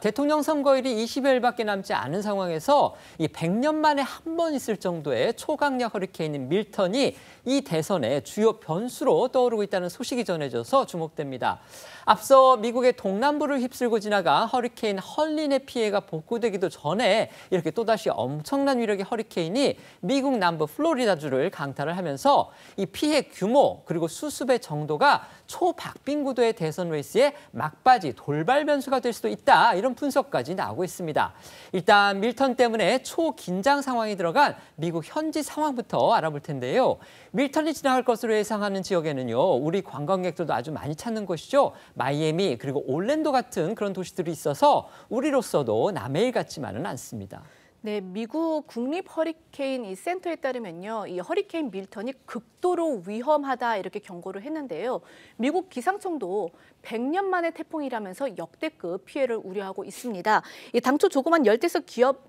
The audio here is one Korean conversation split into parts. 대통령 선거일이 20여일밖에 남지 않은 상황에서 이 100년 만에 한 번 있을 정도의 초강력 허리케인인 밀턴이 이 대선의 주요 변수로 떠오르고 있다는 소식이 전해져서 주목됩니다. 앞서 미국의 동남부를 휩쓸고 지나가 허리케인 헐린의 피해가 복구되기도 전에 이렇게 또다시 엄청난 위력의 허리케인이 미국 남부 플로리다주를 강타를 하면서 이 피해 규모 그리고 수습의 정도가 초박빙구도의 대선 레이스의 막바지 돌발 변수가 될 수도 있다. 이런 분석까지 나오고 있습니다. 일단 밀턴 때문에 초긴장 상황이 들어간 미국 현지 상황부터 알아볼 텐데요. 밀턴이 지나갈 것으로 예상하는 지역에는요. 우리 관광객들도 아주 많이 찾는 곳이죠. 마이애미 그리고 올랜도 같은 그런 도시들이 있어서 우리로서도 남의 일 같지만은 않습니다. 네, 미국 국립 허리케인 이 센터에 따르면요, 이 허리케인 밀턴이 극도로 위험하다 이렇게 경고를 했는데요. 미국 기상청도 100년 만의 태풍이라면서 역대급 피해를 우려하고 있습니다. 이 당초 조그만 열대성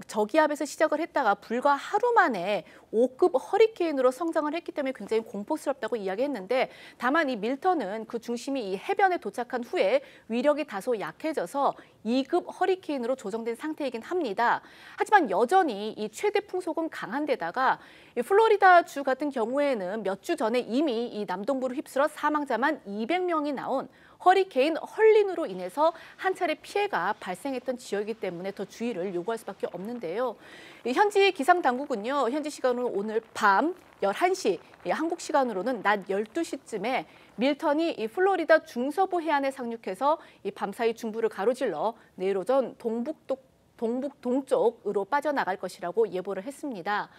저기압에서 시작을 했다가 불과 하루 만에 5급 허리케인으로 성장을 했기 때문에 굉장히 공포스럽다고 이야기했는데, 다만 이 밀턴은 그 중심이 이 해변에 도착한 후에 위력이 다소 약해져서 2급 허리케인으로 조정된 상태이긴 합니다. 하지만 여전히 이 최대 풍속은 강한데다가 플로리다 주 같은 경우에는 몇 주 전에 이미 이 남동부를 휩쓸어 사망자만 200명이 나온 허리케인 헐린으로 인해서 한 차례 피해가 발생했던 지역이기 때문에 더 주의를 요구할 수밖에 없는데요. 현지 기상당국은요, 현지 시간으로 오늘 밤 11시, 한국 시간으로는 낮 12시쯤에 밀턴이 이 플로리다 중서부 해안에 상륙해서 이 밤사이 중부를 가로질러 내일 오전 동북동쪽으로 빠져나갈 것이라고 예보를 했습니다.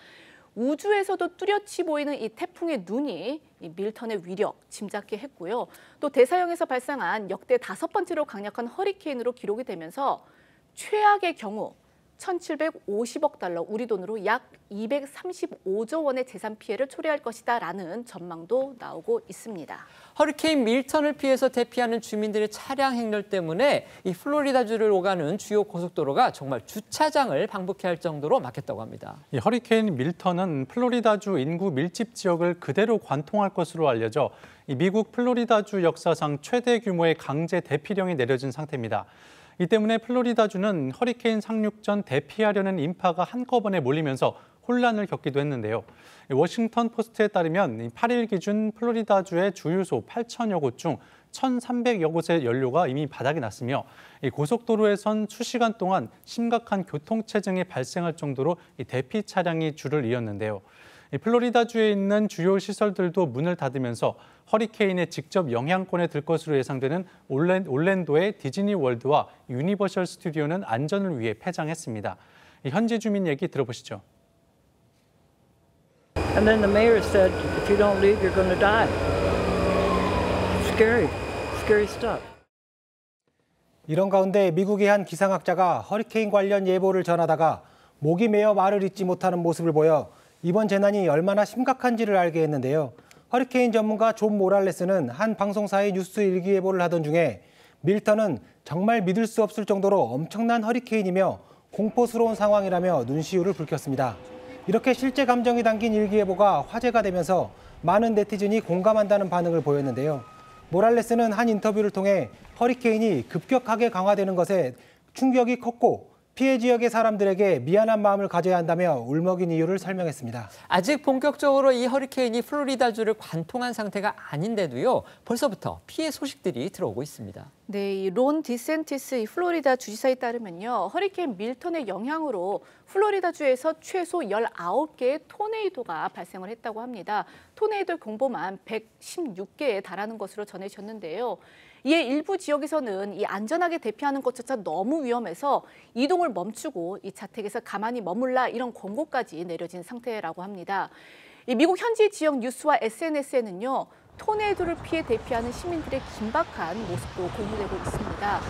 우주에서도 뚜렷이 보이는 이 태풍의 눈이 이 밀턴의 위력 짐작케 했고요. 또 대서양에서 발생한 역대 5번째로 강력한 허리케인으로 기록이 되면서 최악의 경우 1,750억 달러, 우리 돈으로 약 235조 원의 재산 피해를 초래할 것이다라는 전망도 나오고 있습니다. 허리케인 밀턴을 피해서 대피하는 주민들의 차량 행렬 때문에 이 플로리다주를 오가는 주요 고속도로가 정말 주차장을 방북해야 할 정도로 막혔다고 합니다. 이 허리케인 밀턴은 플로리다주 인구 밀집 지역을 그대로 관통할 것으로 알려져 이 미국 플로리다주 역사상 최대 규모의 강제 대피령이 내려진 상태입니다. 이 때문에 플로리다주는 허리케인 상륙 전 대피하려는 인파가 한꺼번에 몰리면서 혼란을 겪기도 했는데요. 워싱턴 포스트에 따르면 8일 기준 플로리다주의 주유소 8,000여 곳 중 1,300여 곳의 연료가 이미 바닥이 났으며 고속도로에선 수시간 동안 심각한 교통체증이 발생할 정도로 대피 차량이 줄을 이었는데요. 플로리다주에 있는 주요 시설들도 문을 닫으면서 허리케인의 직접 영향권에 들 것으로 예상되는 올랜도의 디즈니 월드와 유니버셜 스튜디오는 안전을 위해 폐장했습니다. 현지 주민 얘기 들어보시죠. And then the mayor said, if you don't leave, you're going to die. Scary, scary stuff. 이런 가운데 미국의 한 기상학자가 허리케인 관련 예보를 전하다가 목이 메어 말을 잇지 못하는 모습을 보여 이번 재난이 얼마나 심각한지를 알게 했는데요. 허리케인 전문가 존 모랄레스는 한 방송사의 뉴스 일기예보를 하던 중에 밀턴은 정말 믿을 수 없을 정도로 엄청난 허리케인이며 공포스러운 상황이라며 눈시울을 붉혔습니다. 이렇게 실제 감정이 담긴 일기예보가 화제가 되면서 많은 네티즌이 공감한다는 반응을 보였는데요. 모랄레스는 한 인터뷰를 통해 허리케인이 급격하게 강화되는 것에 충격이 컸고 피해 지역의 사람들에게 미안한 마음을 가져야 한다며 울먹인 이유를 설명했습니다. 아직 본격적으로 이 허리케인이 플로리다주를 관통한 상태가 아닌데도요. 벌써부터 피해 소식들이 들어오고 있습니다. 네, 이 론 디센티스 이 플로리다 주지사에 따르면요. 허리케인 밀턴의 영향으로 플로리다주에서 최소 19개의 토네이도가 발생을 했다고 합니다. 토네이도 공보만 116개에 달하는 것으로 전해졌는데요. 이에 일부 지역에서는 이 안전하게 대피하는 것조차 너무 위험해서 이동을 멈추고 이 자택에서 가만히 머물라 이런 권고까지 내려진 상태라고 합니다. 이 미국 현지 지역 뉴스와 SNS에는요. 토네이도를 피해 대피하는 시민들의 긴박한 모습도 공유되고 있습니다.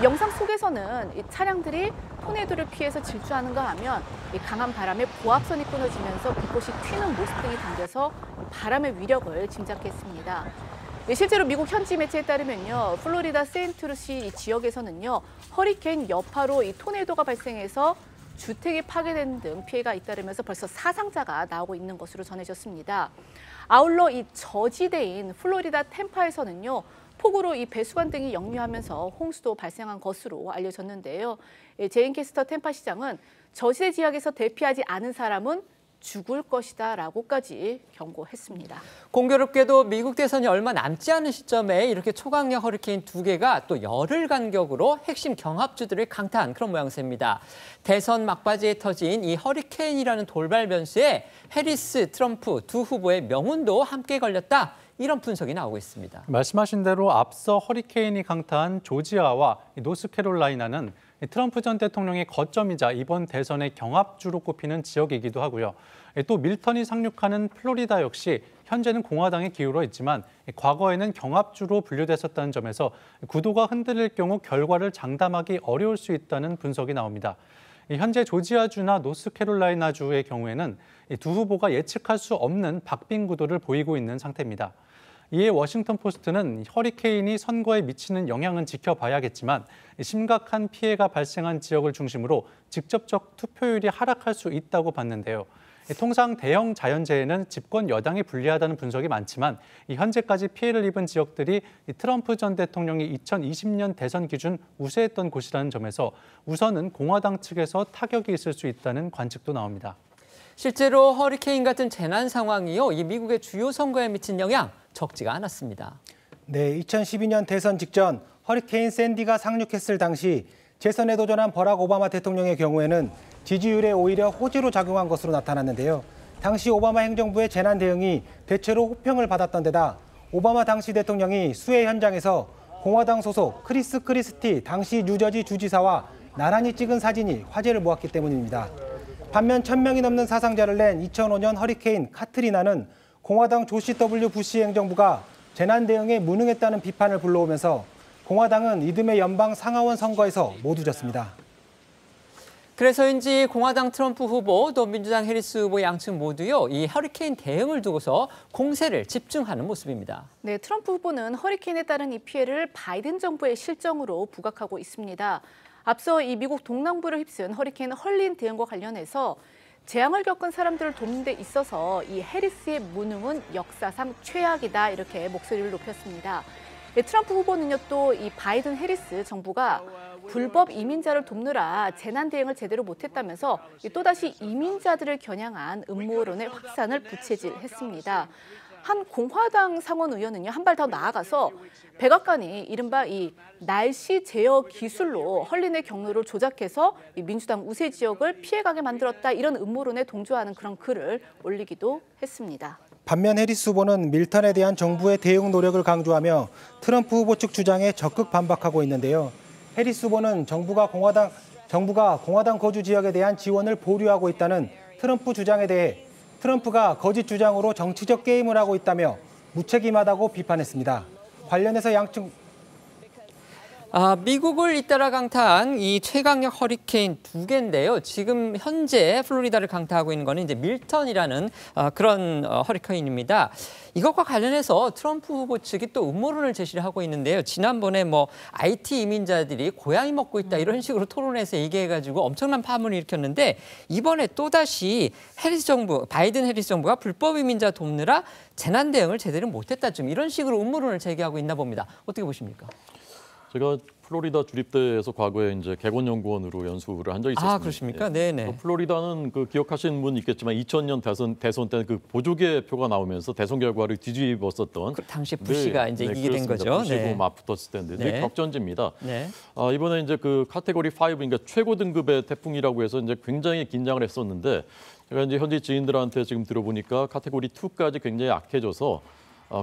이 영상 속에서는 이 차량들이 토네이도를 피해서 질주하는가 하면 이 강한 바람에 고압선이 끊어지면서 불꽃이 튀는 모습 등이 담겨서 바람의 위력을 짐작했습니다. 실제로 미국 현지 매체에 따르면요, 플로리다 세인트 루시 이 지역에서는요, 허리케인 여파로 이 토네이도가 발생해서 주택이 파괴된 등 피해가 잇따르면서 벌써 사상자가 나오고 있는 것으로 전해졌습니다. 아울러 이 저지대인 플로리다 템파에서는요, 폭우로 이 배수관 등이 역류하면서 홍수도 발생한 것으로 알려졌는데요. 제인 캐스터 템파 시장은 저지대 지역에서 대피하지 않은 사람은 죽을 것이다 라고까지 경고했습니다. 공교롭게도 미국 대선이 얼마 남지 않은 시점에 이렇게 초강력 허리케인 2개가 또 열흘 간격으로 핵심 경합주들을 강타한 그런 모양새입니다. 대선 막바지에 터진 이 허리케인이라는 돌발 변수에 해리스, 트럼프 두 후보의 명운도 함께 걸렸다. 이런 분석이 나오고 있습니다. 말씀하신 대로 앞서 허리케인이 강타한 조지아와 노스캐롤라이나는 트럼프 전 대통령의 거점이자 이번 대선의 경합주로 꼽히는 지역이기도 하고요. 또 밀턴이 상륙하는 플로리다 역시 현재는 공화당에 기울어 있지만 과거에는 경합주로 분류됐었다는 점에서 구도가 흔들릴 경우 결과를 장담하기 어려울 수 있다는 분석이 나옵니다. 현재 조지아주나 노스캐롤라이나주의 경우에는 두 후보가 예측할 수 없는 박빙 구도를 보이고 있는 상태입니다. 이에 워싱턴 포스트는 허리케인이 선거에 미치는 영향은 지켜봐야겠지만 심각한 피해가 발생한 지역을 중심으로 직접적 투표율이 하락할 수 있다고 봤는데요. 통상 대형 자연재해는 집권 여당이 불리하다는 분석이 많지만 현재까지 피해를 입은 지역들이 트럼프 전 대통령이 2020년 대선 기준 우세했던 곳이라는 점에서 우선은 공화당 측에서 타격이 있을 수 있다는 관측도 나옵니다. 실제로 허리케인 같은 재난 상황이요, 이 미국의 주요 선거에 미친 영향 적지가 않았습니다. 네, 2012년 대선 직전 허리케인 샌디가 상륙했을 당시 재선에 도전한 버락 오바마 대통령의 경우에는 지지율에 오히려 호재로 작용한 것으로 나타났는데요. 당시 오바마 행정부의 재난 대응이 대체로 호평을 받았던 데다 오바마 당시 대통령이 수해 현장에서 공화당 소속 크리스 크리스티 당시 뉴저지 주지사와 나란히 찍은 사진이 화제를 모았기 때문입니다. 반면 1,000명이 넘는 사상자를 낸 2005년 허리케인 카트리나는 공화당 조시 W. 부시 행정부가 재난 대응에 무능했다는 비판을 불러오면서 공화당은 이듬해 연방 상하원 선거에서 모두 졌습니다. 그래서인지 공화당 트럼프 후보 또 민주당 해리스 후보 양측 모두요, 이 허리케인 대응을 두고서 공세를 집중하는 모습입니다. 네, 트럼프 후보는 허리케인에 따른 이 피해를 바이든 정부의 실정으로 부각하고 있습니다. 앞서 이 미국 동남부를 휩쓴 허리케인 헐린 대응과 관련해서 재앙을 겪은 사람들을 돕는 데 있어서 이 해리스의 무능은 역사상 최악이다, 이렇게 목소리를 높였습니다. 네, 트럼프 후보는요, 또 이 바이든 해리스 정부가 불법 이민자를 돕느라 재난 대응을 제대로 못했다면서 또다시 이민자들을 겨냥한 음모론의 확산을 부채질했습니다. 한 공화당 상원 의원은요, 한 발 더 나아가서 백악관이 이른바 이 날씨 제어 기술로 헐린의 경로를 조작해서 이 민주당 우세 지역을 피해가게 만들었다, 이런 음모론에 동조하는 그런 글을 올리기도 했습니다. 반면 해리스 후보는 밀턴에 대한 정부의 대응 노력을 강조하며 트럼프 후보 측 주장에 적극 반박하고 있는데요. 해리스 후보는 정부가 공화당 거주 지역에 대한 지원을 보류하고 있다는 트럼프 주장에 대해 트럼프가 거짓 주장으로 정치적 게임을 하고 있다며 무책임하다고 비판했습니다. 관련해서 양측 미국을 잇따라 강타한 이 최강력 허리케인 2개인데요. 지금 현재 플로리다를 강타하고 있는 거는 이제 밀턴이라는 그런 허리케인입니다. 이것과 관련해서 트럼프 후보 측이 또 음모론을 제시를 하고 있는데요. 지난번에 뭐 IT 이민자들이 고양이 먹고 있다 이런 식으로 토론에서 얘기해가지고 엄청난 파문을 일으켰는데 이번에 또다시 바이든 해리스 정부가 불법 이민자 돕느라 재난 대응을 제대로 못했다 좀 이런 식으로 음모론을 제기하고 있나 봅니다. 어떻게 보십니까? 제가 플로리다 주립대에서 과거에 이제 객원연구원으로 연수를 한 적이 있었습니다. 아, 그렇습니까? 네네. 플로리다는 그 기억하시는 분 있겠지만 2000년 대선 때는 그 보조개 표가 나오면서 대선 결과를 뒤집었었던 그 당시 부시가 이제 이기게 된 거죠. 부시고 맞붙었을 때인데 네. 격전지입니다. 네. 이번에 이제 그 카테고리 5 그러니까 최고 등급의 태풍이라고 해서 이제 굉장히 긴장을 했었는데 제가 이제 현지 지인들한테 지금 들어보니까 카테고리 2까지 굉장히 약해져서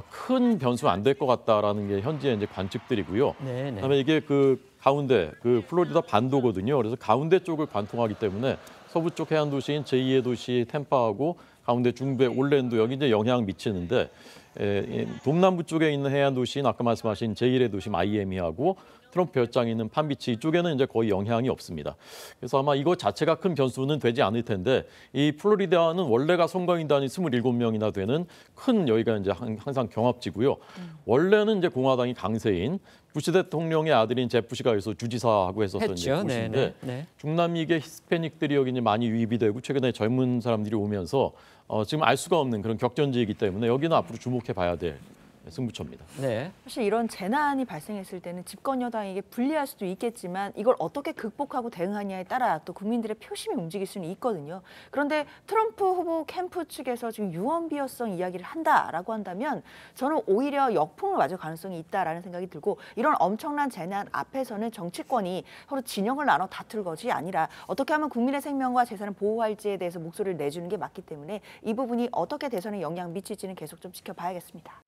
큰 변수 안 될 것 같다라는 게 현지의 이제 관측들이고요. 네네. 그다음에 이게 그 가운데 그 플로리다 반도거든요. 그래서 가운데 쪽을 관통하기 때문에 서부 쪽 해안 도시인 제2의 도시 템파하고 가운데 중부의 올랜도 여기 이제 영향 미치는데 동남부 쪽에 있는 해안 도시인 아까 말씀하신 제1의 도시 마이애미하고 트럼프 별장이 있는 팜비치 이쪽에는 이제 거의 영향이 없습니다. 그래서 아마 이거 자체가 큰 변수는 되지 않을 텐데 이 플로리다는 원래가 선거인단이 27명이나 되는 큰 여기가 이제 항상 경합지고요. 원래는 이제 공화당이 강세인 부시 대통령의 아들인 제 부시가 여기서 주지사하고 했었던 곳인데 네. 중남미계 히스패닉들이 여기 이제 많이 유입이 되고 최근에 젊은 사람들이 오면서 지금 알 수가 없는 그런 격전지이기 때문에 여기는 앞으로 주목해 봐야 될 승부처입니다. 네. 사실 이런 재난이 발생했을 때는 집권 여당에게 불리할 수도 있겠지만 이걸 어떻게 극복하고 대응하냐에 따라 또 국민들의 표심이 움직일 수는 있거든요. 그런데 트럼프 후보 캠프 측에서 지금 유언비어성 이야기를 한다라고 한다면 저는 오히려 역풍을 맞을 가능성이 있다라는 생각이 들고, 이런 엄청난 재난 앞에서는 정치권이 서로 진영을 나눠 다툴 것이 아니라 어떻게 하면 국민의 생명과 재산을 보호할지에 대해서 목소리를 내주는 게 맞기 때문에 이 부분이 어떻게 대선에 영향 미칠지는 계속 좀 지켜봐야겠습니다.